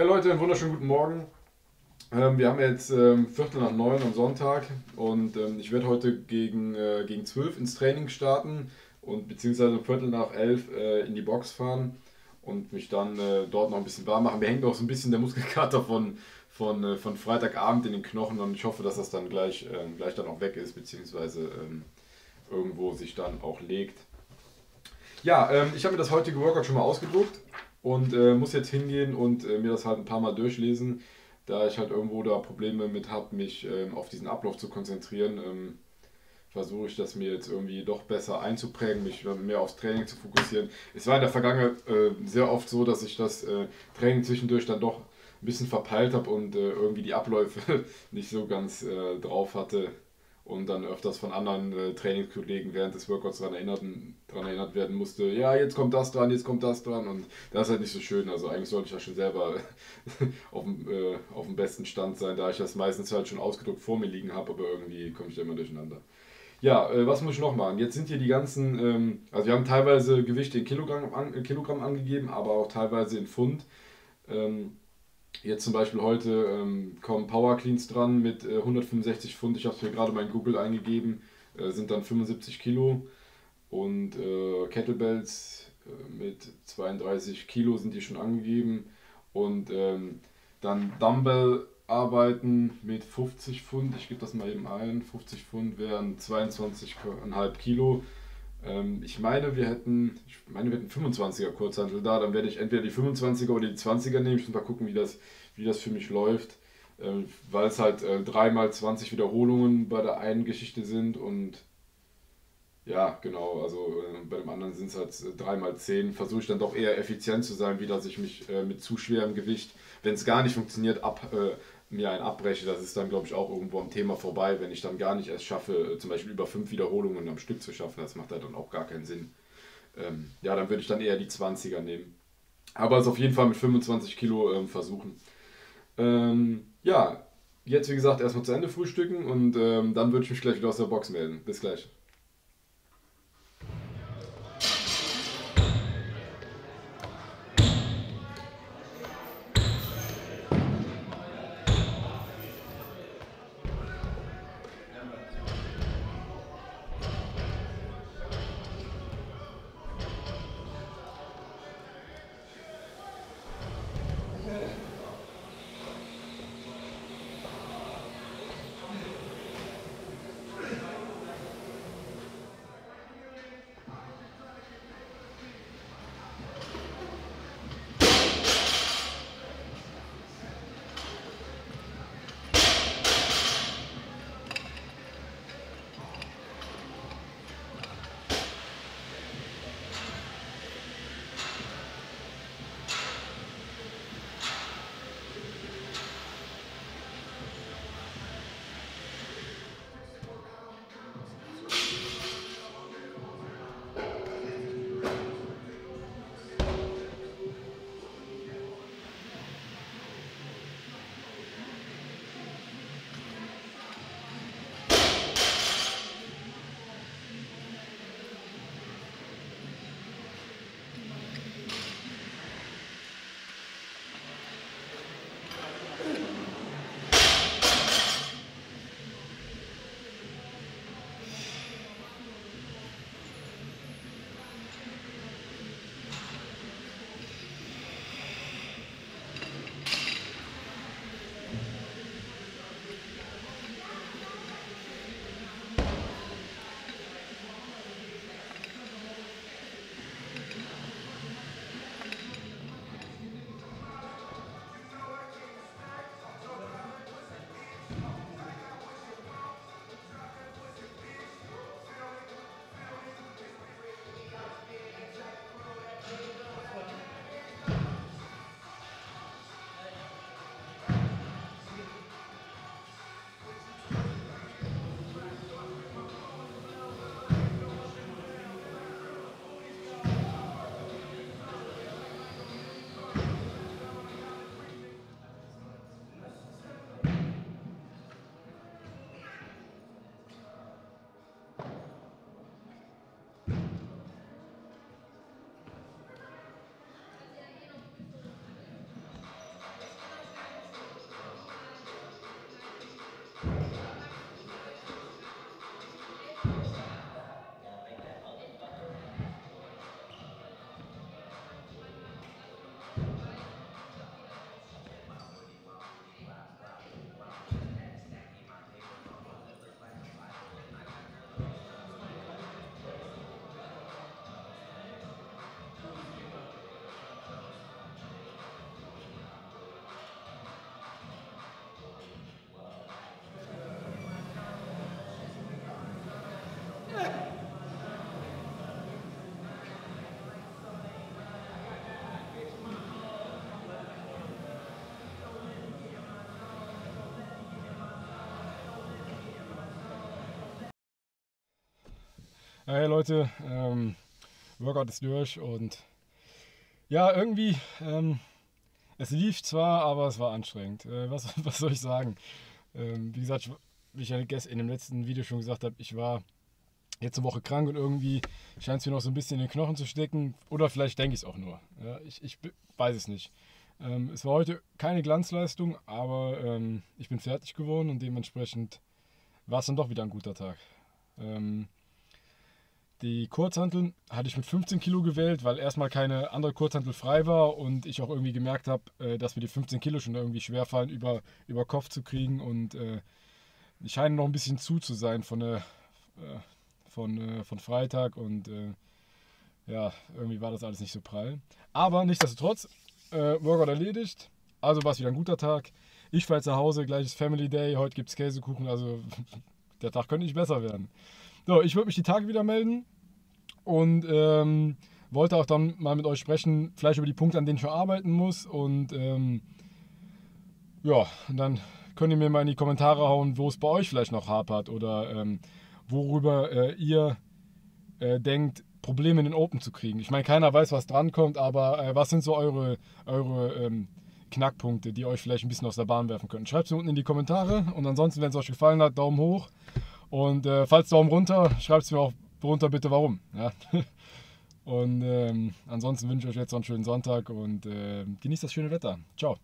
Hey Leute, einen wunderschönen guten Morgen. Wir haben jetzt 8:45 am Sonntag und ich werde heute gegen 12 ins Training starten und beziehungsweise 11:15 in die Box fahren und mich dann dort noch ein bisschen warm machen. Mir hängt auch so ein bisschen der Muskelkater von Freitagabend in den Knochen und ich hoffe, dass das dann gleich dann auch weg ist, beziehungsweise irgendwo sich dann auch legt. Ja, ich habe mir das heutige Workout schon mal ausgedruckt und muss jetzt hingehen und mir das halt ein paar Mal durchlesen, da ich halt irgendwo da Probleme mit habe, mich auf diesen Ablauf zu konzentrieren. Versuche ich das mir jetzt irgendwie doch besser einzuprägen, mich mehr aufs Training zu fokussieren. Es war in der Vergangenheit sehr oft so, dass ich das Training zwischendurch dann doch ein bisschen verpeilt habe und irgendwie die Abläufe nicht so ganz drauf hatte und dann öfters von anderen Trainingskollegen während des Workouts daran erinnert werden musste, ja, jetzt kommt das dran, jetzt kommt das dran, und das ist halt nicht so schön. Also eigentlich sollte ich ja schon selber auf dem besten Stand sein, da ich das meistens halt schon ausgedruckt vor mir liegen habe, aber irgendwie komme ich da immer durcheinander. Ja, was muss ich noch machen? Jetzt sind hier die ganzen, also wir haben teilweise Gewichte in Kilogramm angegeben, aber auch teilweise in Pfund. Jetzt zum Beispiel heute kommen Power Cleans dran mit 165 Pfund. Ich habe es mir gerade mal in Google eingegeben, sind dann 75 Kilo. Und Kettlebells mit 32 Kilo sind die schon angegeben. Und dann Dumbbell arbeiten mit 50 Pfund. Ich gebe das mal eben ein. 50 Pfund wären 22,5 Kilo. Ich meine, wir hätten 25er Kurzhantel da, dann werde ich entweder die 25er oder die 20er nehmen. Ich muss mal gucken, wie das für mich läuft, weil es halt 3 mal 20 Wiederholungen bei der einen Geschichte sind und ja, genau, also bei dem anderen sind es halt 3 mal 10. Versuche ich dann doch eher effizient zu sein, wie dass ich mich mit zu schwerem Gewicht, wenn es gar nicht funktioniert, mir einen abbreche. Das ist dann, glaube ich, auch irgendwo am Thema vorbei, wenn ich dann gar nicht erst schaffe, zum Beispiel über 5 Wiederholungen am Stück zu schaffen. Das macht halt dann auch gar keinen Sinn. Ja, dann würde ich dann eher die 20er nehmen. Aber es auf jeden Fall mit 25 Kilo versuchen. Ja, jetzt wie gesagt erstmal zu Ende frühstücken und dann würde ich mich gleich wieder aus der Box melden. Bis gleich. Hey Leute, Workout ist durch und ja, irgendwie, es lief zwar, aber es war anstrengend. Was soll ich sagen? Wie gesagt, wie ich ja gestern in dem letzten Video schon gesagt habe, ich war jetzt eine Woche krank und irgendwie scheint es mir noch so ein bisschen in den Knochen zu stecken. Oder vielleicht denke ich es auch nur. Ja, ich weiß es nicht. Es war heute keine Glanzleistung, aber ich bin fertig geworden und dementsprechend war es dann doch wieder ein guter Tag. Die Kurzhanteln hatte ich mit 15 Kilo gewählt, weil erstmal keine andere Kurzhantel frei war und ich auch irgendwie gemerkt habe, dass mir die 15 Kilo schon irgendwie schwerfallen, über Kopf zu kriegen, und ich scheine noch ein bisschen zu sein von Freitag, und ja, irgendwie war das alles nicht so prall. Aber nichtsdestotrotz, Workout erledigt, also war es wieder ein guter Tag. Ich fahre jetzt nach Hause, gleich ist Family Day, heute gibt es Käsekuchen, also der Tag könnte nicht besser werden. So, ich würde mich die Tage wieder melden und wollte auch dann mal mit euch sprechen, vielleicht über die Punkte, an denen ich arbeiten muss, und ja, dann könnt ihr mir mal in die Kommentare hauen, wo es bei euch vielleicht noch hapert oder worüber ihr denkt, Probleme in den Open zu kriegen. Ich meine, keiner weiß, was drankommt, aber was sind so eure Knackpunkte, die euch vielleicht ein bisschen aus der Bahn werfen können? Schreibt es mir unten in die Kommentare, und ansonsten, wenn es euch gefallen hat, Daumen hoch. Und falls Daumen runter, schreibt es mir auch runter bitte warum. Ja? Und ansonsten wünsche ich euch jetzt noch einen schönen Sonntag und genießt das schöne Wetter. Ciao.